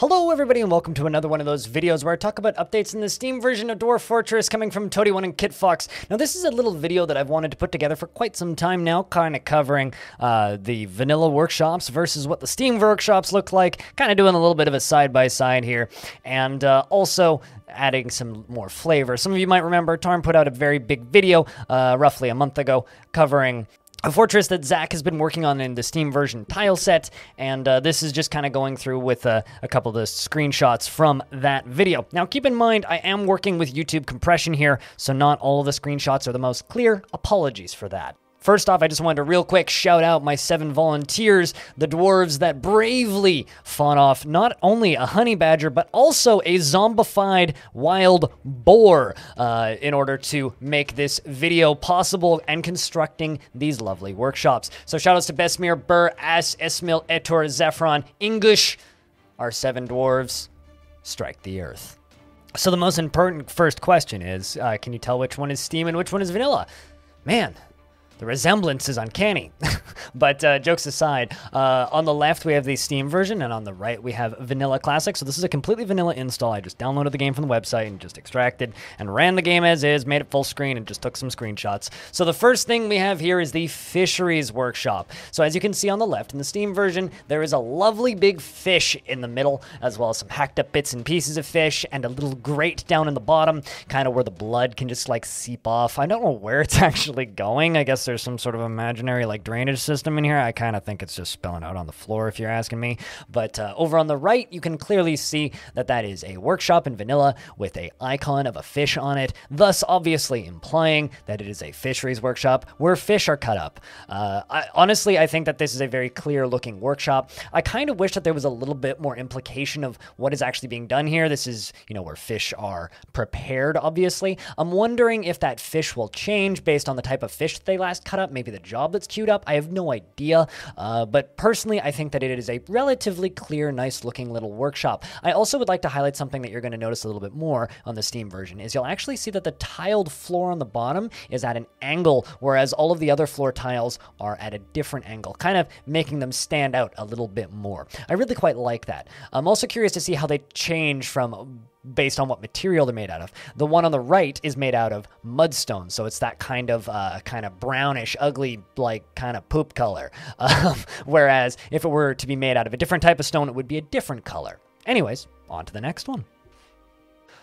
Hello everybody and welcome to another one of those videos where I talk about updates in the Steam version of Dwarf Fortress coming from Toady1 and Kitfox. Now this is a little video that I've wanted to put together for quite some time now, kind of covering the vanilla workshops versus what the Steam workshops look like, kind of doing a little bit of a side-by-side here, and also adding some more flavor. Some of you might remember Tarn put out a very big video roughly a month ago covering a fortress that Zach has been working on in the Steam version tile set, and this is just kind of going through with a couple of the screenshots from that video. Now keep in mind, I am working with YouTube compression here, so not all of the screenshots are the most clear. Apologies for that. First off, I just wanted to real quick shout out my 7 volunteers, the dwarves that bravely fought off not only a honey badger, but also a zombified wild boar in order to make this video possible and constructing these lovely workshops. So shout outs to Besmir, Burr, Esmil, Etor, Zephron, English, our 7 dwarves, strike the earth. So the most important first question is, can you tell which one is Steam and which one is vanilla? Man, the resemblance is uncanny, but jokes aside, on the left we have the Steam version and on the right we have Vanilla Classic. So this is a completely vanilla install. I just downloaded the game from the website and just extracted and ran the game as is, made it full screen and just took some screenshots. So the first thing we have here is the Fisheries Workshop. So as you can see on the left in the Steam version, there is a lovely big fish in the middle, as well as some hacked up bits and pieces of fish and a little grate down in the bottom, kind of where the blood can just like seep off. I don't know where it's actually going. I guess there's some sort of imaginary like drainage system in here. I kind of think it's just spilling out on the floor if you're asking me. But over on the right, you can clearly see that that is a workshop in vanilla with a icon of a fish on it, thus obviously implying that it is a fisheries workshop where fish are cut up. Honestly, I think that this is a very clear looking workshop. I kind of wish that there was a little bit more implication of what is actually being done here. This is, you know, where fish are prepared, obviously. I'm wondering if that fish will change based on the type of fish that they last cut up, maybe the job that's queued up. I have no idea, but personally I think that it is a relatively clear, nice looking little workshop. I also would like to highlight something that you're going to notice a little bit more on the Steam version is you'll actually see that the tiled floor on the bottom is at an angle, whereas all of the other floor tiles are at a different angle, kind of making them stand out a little bit more. I really quite like that. I'm also curious to see how they change from based on what material they're made out of. The one on the right is made out of mudstone, so it's that kind of brownish, ugly, like kind of poop color. Whereas if it were to be made out of a different type of stone, it would be a different color. Anyways, on to the next one.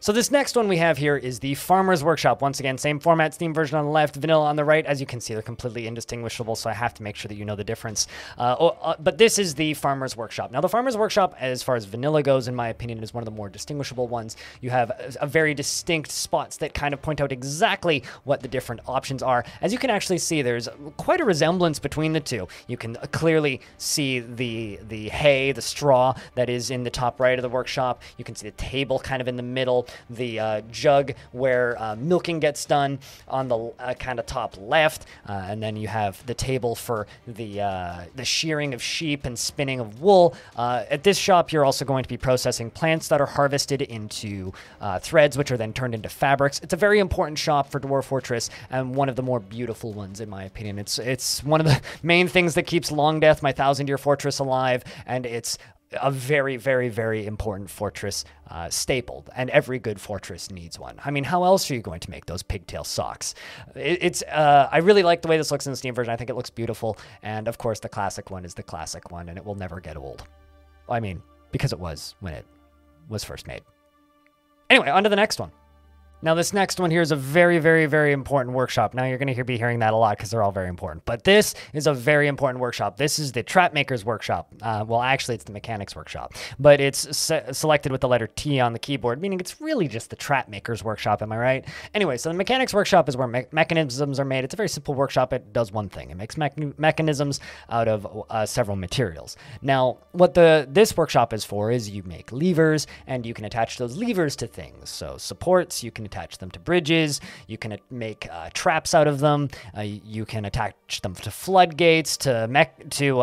So this next one we have here is the Farmer's Workshop. Once again, same format, Steam version on the left, vanilla on the right. As you can see, they're completely indistinguishable, so I have to make sure that you know the difference. But this is the Farmer's Workshop. Now, the Farmer's Workshop, as far as vanilla goes, in my opinion, is one of the more distinguishable ones. You have a very distinct spots that kind of point out exactly what the different options are. As you can actually see, there's quite a resemblance between the two. You can clearly see the hay, the straw that is in the top right of the workshop. You can see the table kind of in the middle, the jug where milking gets done on the kind of top left, and then you have the table for the shearing of sheep and spinning of wool. At this shop, you're also going to be processing plants that are harvested into threads, which are then turned into fabrics. It's a very important shop for Dwarf Fortress and one of the more beautiful ones, in my opinion. It's one of the main things that keeps Long Death, my 1000-year fortress, alive, and it's a very, very, very important fortress staple, and every good fortress needs one. I mean, how else are you going to make those pigtail socks? I really like the way this looks in the Steam version. I think it looks beautiful, and of course the classic one is the classic one, and it will never get old. I mean, because it was when it was first made. Anyway, on to the next one. Now this next one here is a very, very, very important workshop. Now you're going to be hearing that a lot because they're all very important. But this is a very important workshop. This is the Trap Maker's Workshop. Well, actually, it's the Mechanics Workshop. But it's selected with the letter T on the keyboard, meaning it's really just the Trap Maker's Workshop, am I right? Anyway, so the Mechanics Workshop is where mechanisms are made. It's a very simple workshop. It does one thing. It makes mechanisms out of several materials. Now, what this workshop is for is you make levers, and you can attach those levers to things. So supports, you can attach them to bridges, you can make traps out of them, you can attach them to floodgates, to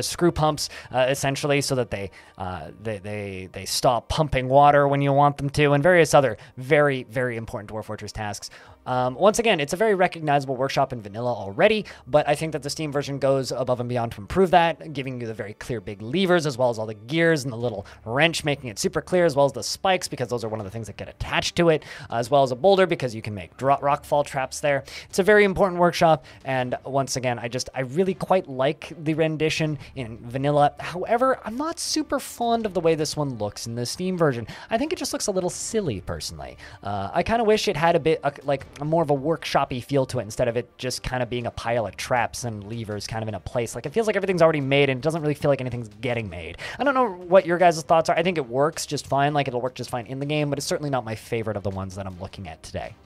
screw pumps, essentially, so that they stop pumping water when you want them to, and various other very, very important Dwarf Fortress tasks. Once again, it's a very recognizable workshop in vanilla already, but I think that the Steam version goes above and beyond to improve that, giving you the very clear big levers, as well as all the gears and the little wrench, making it super clear, as well as the spikes, because those are one of the things that get attached to it, as well as a boulder, because you can make rockfall traps there. It's a very important workshop, and once again, I really quite like the rendition in vanilla. However, I'm not super fond of the way this one looks in the Steam version. I think it just looks a little silly, personally. I kind of wish it had a bit, like, more of a workshop-y feel to it instead of it just kind of being a pile of traps and levers kind of in a place. Like, it feels like everything's already made and it doesn't really feel like anything's getting made. I don't know what your guys' thoughts are. I think it works just fine. Like, it'll work just fine in the game, but it's certainly not my favorite of the ones that I'm looking at today.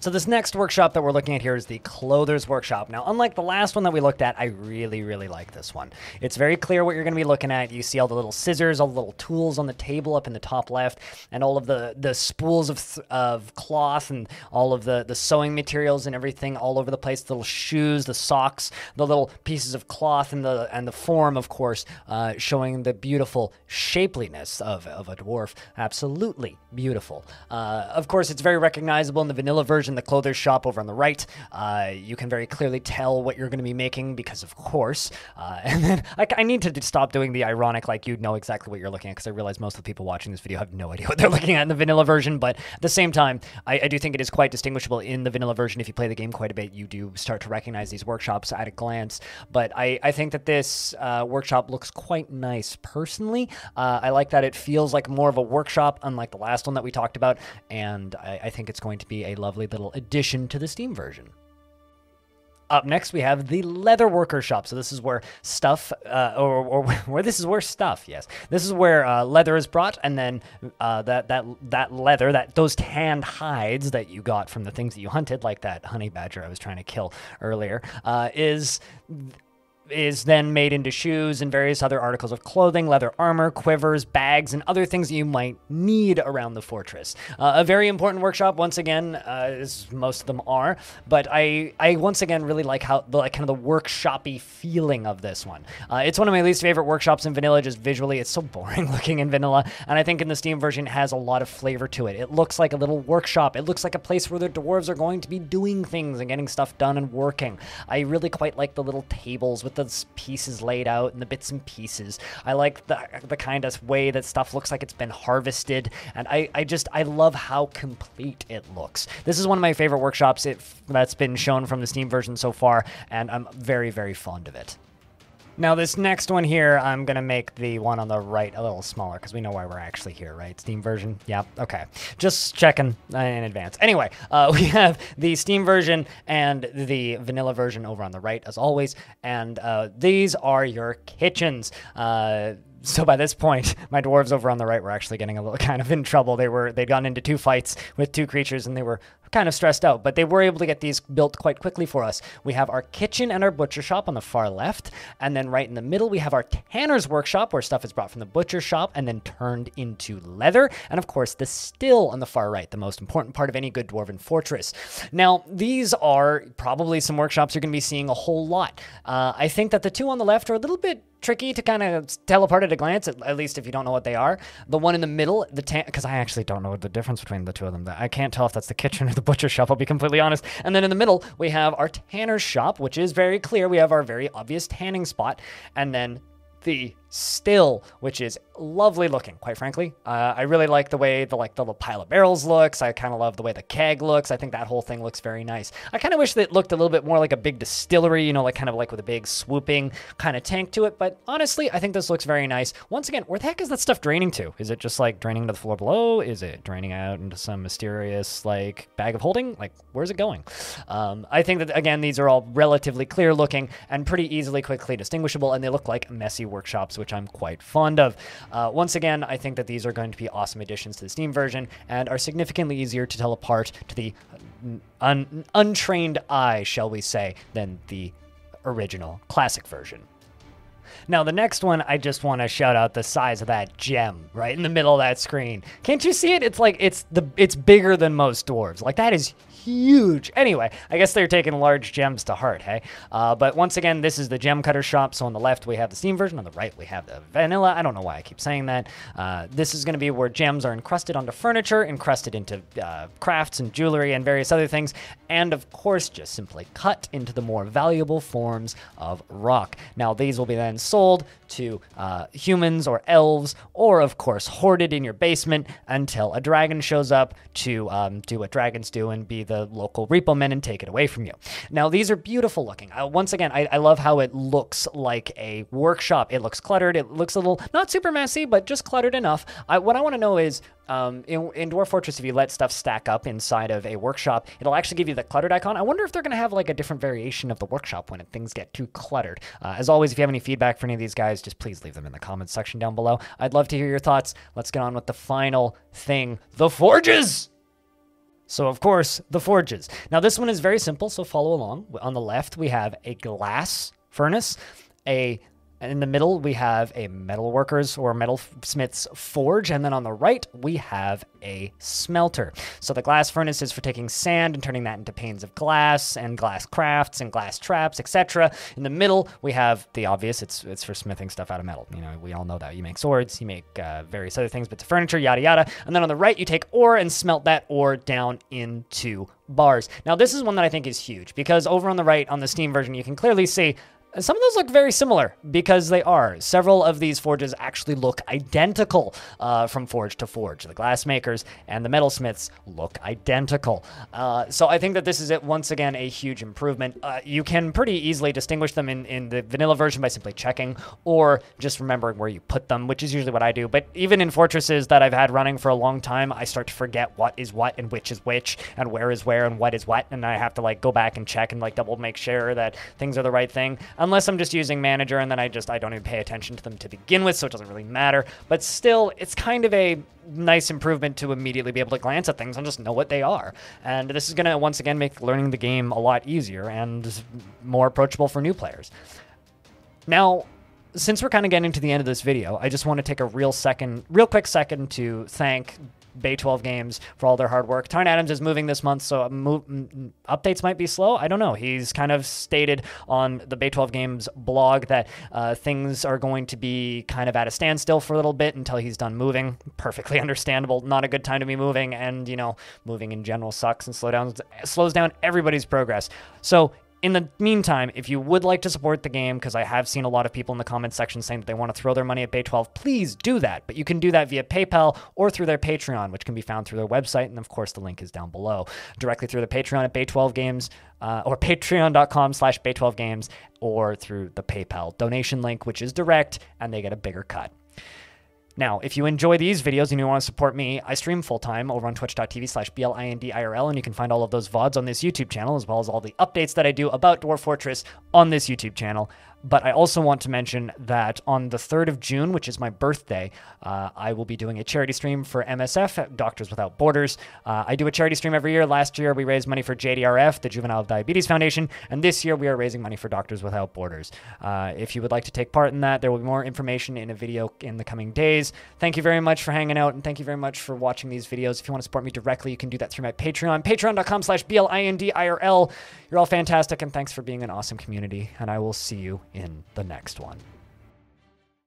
So this next workshop that we're looking at here is the Clother's Workshop. Now, unlike the last one that we looked at, I really, really like this one. It's very clear what you're going to be looking at. You see all the little scissors, all the little tools on the table up in the top left, and all of the spools of cloth and all of the sewing materials and everything all over the place, the little shoes, the socks, the little pieces of cloth, and the form, of course, showing the beautiful shapeliness of a dwarf. Absolutely beautiful. Of course, it's very recognizable in the vanilla version. The Clother's shop over on the right, you can very clearly tell what you're going to be making because, of course, and then I need to stop doing the ironic, like you'd know exactly what you're looking at, because I realize most of the people watching this video have no idea what they're looking at in the vanilla version. But at the same time, I do think it is quite distinguishable in the vanilla version. If you play the game quite a bit, you do start to recognize these workshops at a glance. But I think that this workshop looks quite nice personally. I like that it feels like more of a workshop, unlike the last one that we talked about, and I think it's going to be a lovely little addition to the Steam version. Up next, we have the Leatherworker Shop. So this is where stuff, yes. This is where leather is brought, and then that leather, those tanned hides that you got from the things that you hunted, like that honey badger I was trying to kill earlier, is then made into shoes and various other articles of clothing, leather armor, quivers, bags, and other things that you might need around the fortress. A very important workshop, once again, as most of them are, but I once again really like how kind of the workshop-y feeling of this one. It's one of my least favorite workshops in vanilla, just visually. It's so boring looking in vanilla, and I think in the Steam version it has a lot of flavor to it. It looks like a little workshop. It looks like a place where the dwarves are going to be doing things and getting stuff done and working. I really quite like the little tables with the pieces laid out and the bits and pieces. I like the kind of way that stuff looks like it's been harvested, and I love how complete it looks. This is one of my favorite workshops that's been shown from the Steam version so far, and I'm very, very fond of it. Now this next one here, I'm going to make the one on the right a little smaller because we know why we're actually here, right? Steam version? Yeah, okay. Just checking in advance. Anyway, we have the Steam version and the vanilla version over on the right, as always, and these are your kitchens. So by this point, my dwarves over on the right were actually getting a little kind of in trouble. They'd gotten into two fights with two creatures, and they were kind of stressed out, but they were able to get these built quite quickly for us. We have our kitchen and our butcher shop on the far left, and then right in the middle, we have our tanner's workshop, where stuff is brought from the butcher shop and then turned into leather, and of course, the still on the far right, the most important part of any good dwarven fortress. Now, these are probably some workshops you're going to be seeing a whole lot. I think that the two on the left are a little bit tricky to kind of tell apart at a glance, at least if you don't know what they are. The one in the middle, because I actually don't know the difference between the two of them. I can't tell if that's the kitchen or the butcher shop, I'll be completely honest. And then in the middle, we have our tanner's shop, which is very clear. We have our very obvious tanning spot. And then the still, which is lovely looking, quite frankly. I really like the way the little pile of barrels looks. I kind of love the way the keg looks. I think that whole thing looks very nice. I kind of wish that it looked a little bit more like a big distillery, you know, like kind of like with a big swooping kind of tank to it. But honestly, I think this looks very nice. Once again, where the heck is that stuff draining to? Is it just like draining to the floor below? Is it draining out into some mysterious like bag of holding? Like, where's it going? I think that, again, these are all relatively clear looking and pretty easily, quickly distinguishable, and they look like messy workshops, which I'm quite fond of. Once again, I think that these are going to be awesome additions to the Steam version and are significantly easier to tell apart to the untrained eye, shall we say, than the original classic version. Now, the next one, I just want to shout out the size of that gem right in the middle of that screen. Can't you see it? It's bigger than most dwarves. Like, that is huge. Anyway, I guess they're taking large gems to heart, hey? But once again, this is the gem cutter shop. So on the left, we have the Steam version. On the right, we have the vanilla. I don't know why I keep saying that. This is going to be where gems are encrusted onto furniture, encrusted into crafts and jewelry and various other things. And of course, just simply cut into the more valuable forms of rock. Now, these will be then sold to humans or elves, or of course, hoarded in your basement until a dragon shows up to do what dragons do and be the local repo men and take it away from you. Now, these are beautiful looking. Once again, I love how it looks like a workshop. It looks cluttered. It looks a little, not super messy, but just cluttered enough. What I want to know is, in Dwarf Fortress, if you let stuff stack up inside of a workshop, it'll actually give you the cluttered icon. I wonder if they're going to have like a different variation of the workshop when things get too cluttered. As always, if you have any feedback for any of these guys, just please leave them in the comments section down below. I'd love to hear your thoughts. Let's get on with the final thing, the forges! So, of course, the forges. Now, this one is very simple, so follow along. On the left, we have a glass furnace, in the middle, we have a metalworker's or metalsmith's forge, and then on the right, we have a smelter. So the glass furnace is for taking sand and turning that into panes of glass and glass crafts and glass traps, etc. In the middle, we have the obvious. It's for smithing stuff out of metal. You know, we all know that. You make swords, you make various other things, bits of furniture, yada yada. And then on the right, you take ore and smelt that ore down into bars. Now, this is one that I think is huge because over on the right, on the Steam version, you can clearly see some of those look very similar because they are. Several of these forges actually look identical from forge to forge. The glassmakers and the metalsmiths look identical. So I think that this is, it once again, a huge improvement. You can pretty easily distinguish them in the vanilla version by simply checking or just remembering where you put them, which is usually what I do. But even in fortresses that I've had running for a long time, I start to forget what is what and which is which and where is where and what is what. And I have to like go back and check and like double make sure that things are the right thing. Unless I'm just using manager and then I don't even pay attention to them to begin with, so it doesn't really matter. But still, it's kind of a nice improvement to immediately be able to glance at things and just know what they are. And this is going to, once again, make learning the game a lot easier and more approachable for new players. Now, since we're kind of getting to the end of this video, I just want to take a real quick second to thank Bay12 Games for all their hard work. Tarn Adams is moving this month, so updates might be slow. I don't know. He's kind of stated on the Bay12 Games blog that things are going to be kind of at a standstill for a little bit until he's done moving. Perfectly understandable. Not a good time to be moving, and, you know, moving in general sucks and slows down everybody's progress. So, in the meantime, if you would like to support the game, because I have seen a lot of people in the comments section saying that they want to throw their money at Bay12, please do that. But you can do that via PayPal or through their Patreon, which can be found through their website. And of course, the link is down below. Directly through the Patreon at Bay12 Games or patreon.com/Bay12 Games or through the PayPal donation link, which is direct, and they get a bigger cut. Now, if you enjoy these videos and you want to support me, I stream full-time over on twitch.tv/blindirl, and you can find all of those VODs on this YouTube channel, as well as all the updates that I do about Dwarf Fortress on this YouTube channel. But I also want to mention that on the 3rd of June, which is my birthday, I will be doing a charity stream for MSF, Doctors Without Borders. I do a charity stream every year. Last year, we raised money for JDRF, the Juvenile Diabetes Foundation, and this year we are raising money for Doctors Without Borders. If you would like to take part in that, there will be more information in a video in the coming days. Thank you very much for hanging out, and thank you very much for watching these videos. If you want to support me directly, you can do that through my Patreon, patreon.com/blindirl. You're all fantastic, and thanks for being an awesome community, and I will see you in the next one.